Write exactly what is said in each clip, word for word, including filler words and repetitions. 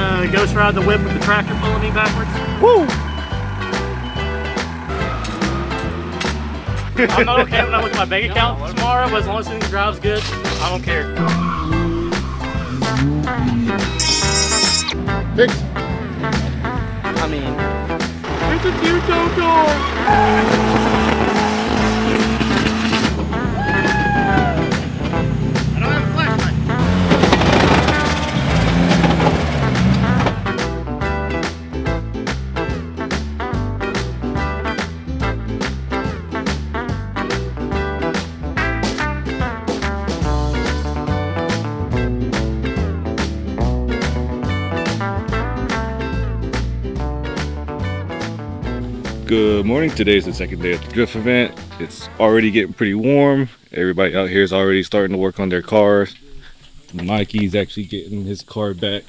the ghost ride the whip with the tractor pulling me backwards. Woo! I'm not okay when I look at my bank account tomorrow, but as long as things drives good, I don't care. Fix. I mean, it's a cute total. I don't have a flashlight. Good morning. Today is the second day of the drift event. It's already getting pretty warm. Everybody out here is already starting to work on their cars. Mikey's actually getting his car back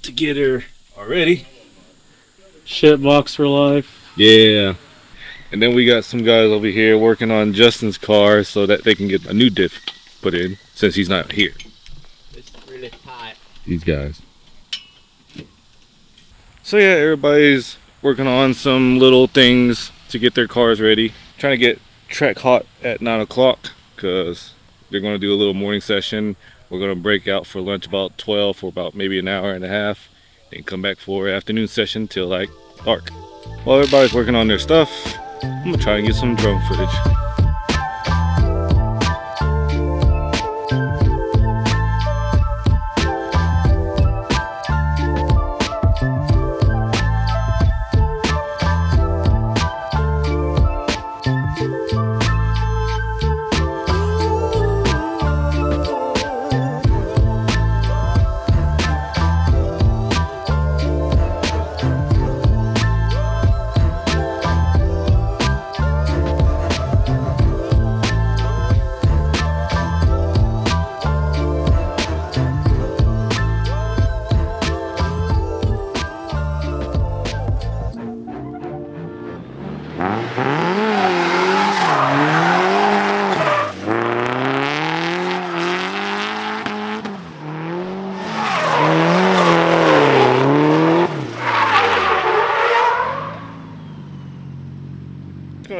together already. Shitbox for life. Yeah. And then we got some guys over here working on Justin's car so that they can get a new diff put in since he's not here. It's really hot. These guys. So yeah, everybody's working on some little things to get their cars ready. Trying to get track hot at nine o'clock because they're going to do a little morning session. We're going to break out for lunch about twelve for about maybe an hour and a half, then come back for afternoon session till like dark. While everybody's working on their stuff, I'm gonna try and get some drone footage.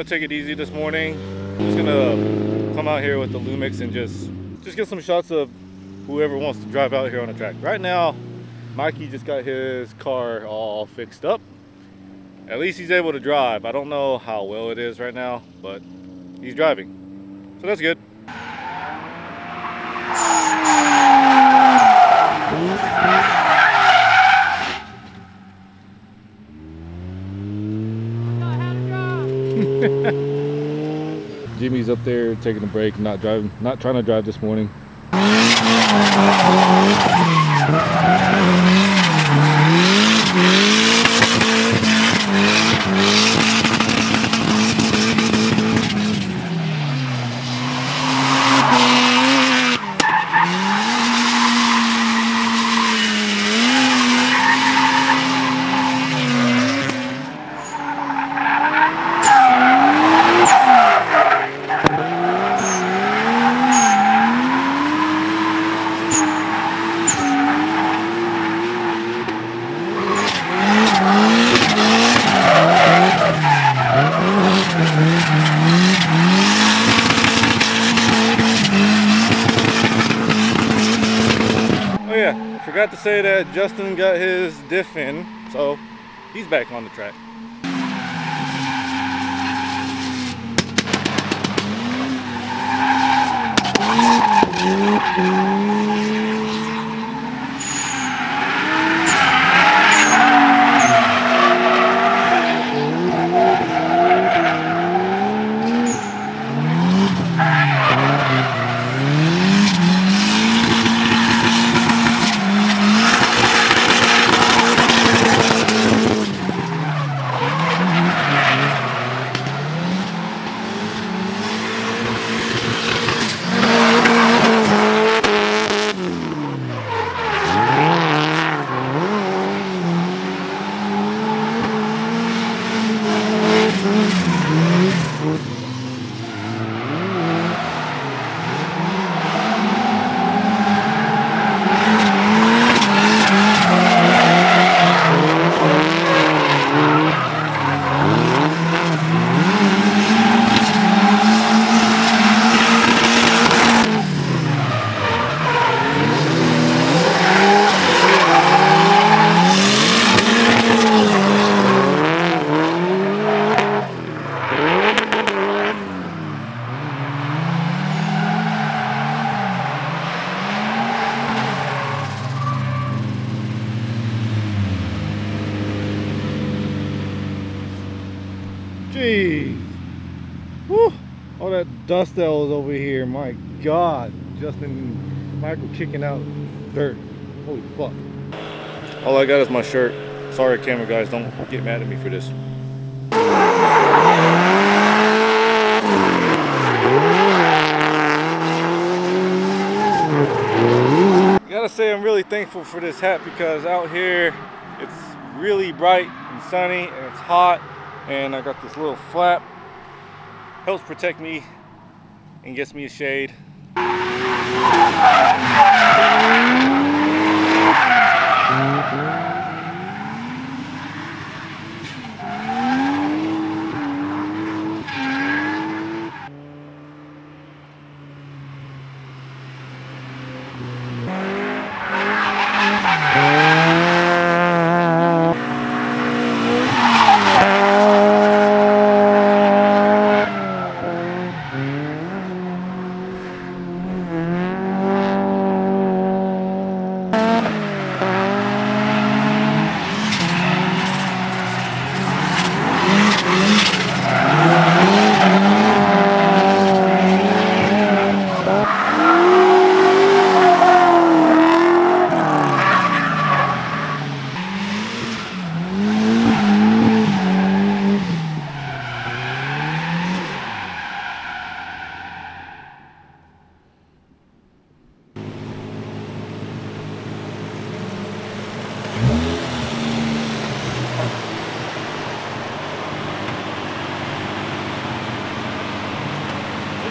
Take it easy this morning. I'm just gonna come out here with the Lumix and just just get some shots of whoever wants to drive out here on the track. Right now, Mikey just got his car all fixed up. At least he's able to drive. I don't know how well it is right now, but he's driving, so that's good. Jimmy's up there taking a break, not driving, not trying to drive this morning. Forgot to say that Justin got his diff in, so he's back on the track. Jeez. Whew. All that dust that was over here. My God. Justin, Michael kicking out dirt. Holy fuck. All I got is my shirt. Sorry, camera guys. Don't get mad at me for this. Gotta say I'm really thankful for this hat, because out here it's really bright and sunny and it's hot, and I got this little flap. Helps protect me and gets me a shade.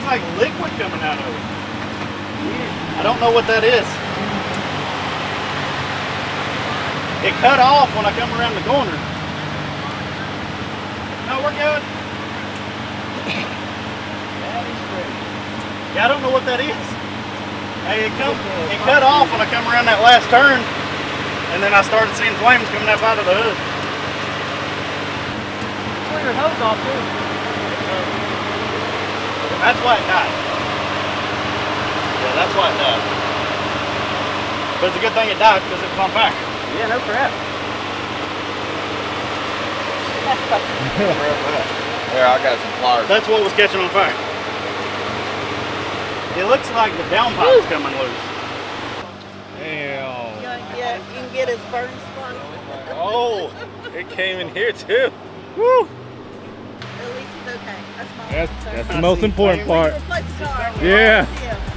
Like liquid coming out of it. Yeah. I don't know what that is. It cut off when I come around the corner. No, we're good. That is crazy. Yeah, I don't know what that is. Hey, it, come, it cut off when I come around that last turn, and then I started seeing flames coming up out of the hood. Clear your hose off too. That's why it died. Yeah, that's why it died. But it's a good thing it died, because it was on fire. Yeah, no crap. There, I got some pliers. That's what was catching on fire. It looks like the downpipe's coming loose. Damn. Yeah, you can get his burn spot. Oh, it came in here too. Woo! Okay, that's, that's the most important part. Yeah.